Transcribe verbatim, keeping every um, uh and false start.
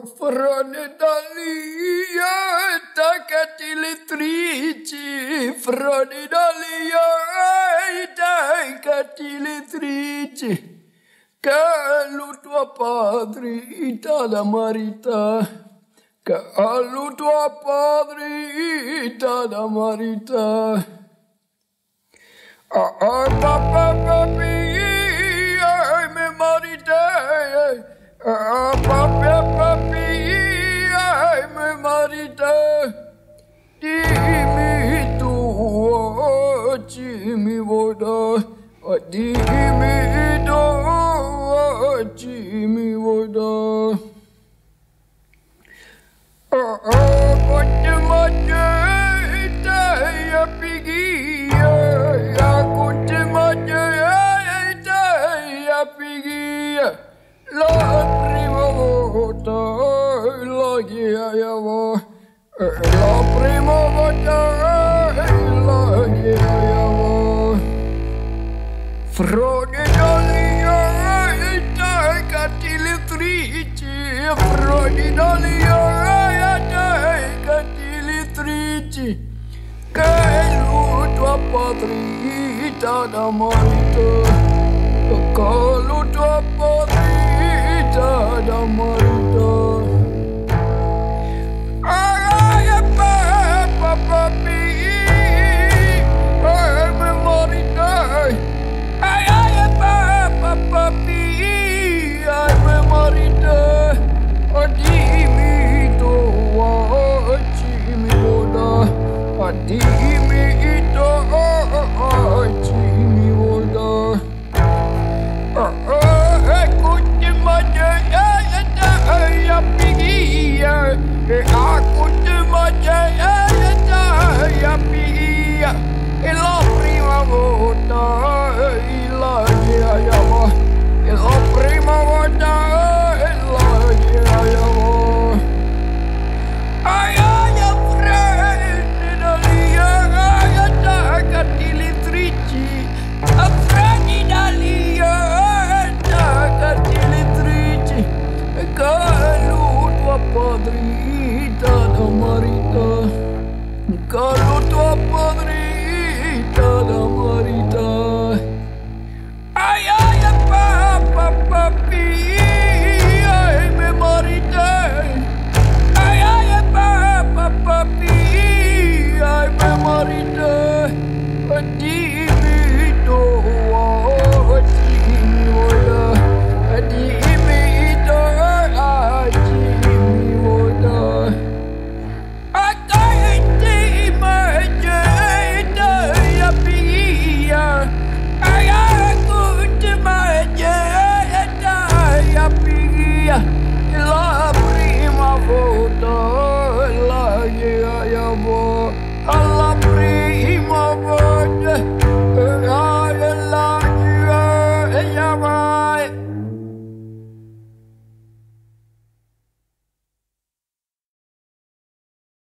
Fronni d'Alia, attaccati le trici, Fronni d'Alia, attaccati le trici, callo tuo padre, dalla marità, callo tuo padre, dalla marità. Ah, ah, papà, papà, ah, papà, papà, mi marita, dimmi tu, oggi mi voda, dimmi tu, oggi mi voda. Ah, ah, quante maggette, io piglia, ah, quante maggette, io piglia. La prima volta la ghiaiavo, la prima volta la ghiaiavo. Fronni d'Alia, attaccati le trici, Fronni d'Alia, attaccati le trici, callo tua padre, dalla marità, callo tua padre. Da morto ah papà papà mi morita ah papà papà mi morita dimmi tu oggi mi voda dimmi tu oggi mi voda ah e la prima volta e la ghiaiavo, e la prima volta e la ghiaiavo. Ai ai Fronni d'Alia, attaccati le trici, Fronni d'Alia, attaccati le trici, callo tuo padre, dalla marità, callo tuo padre. I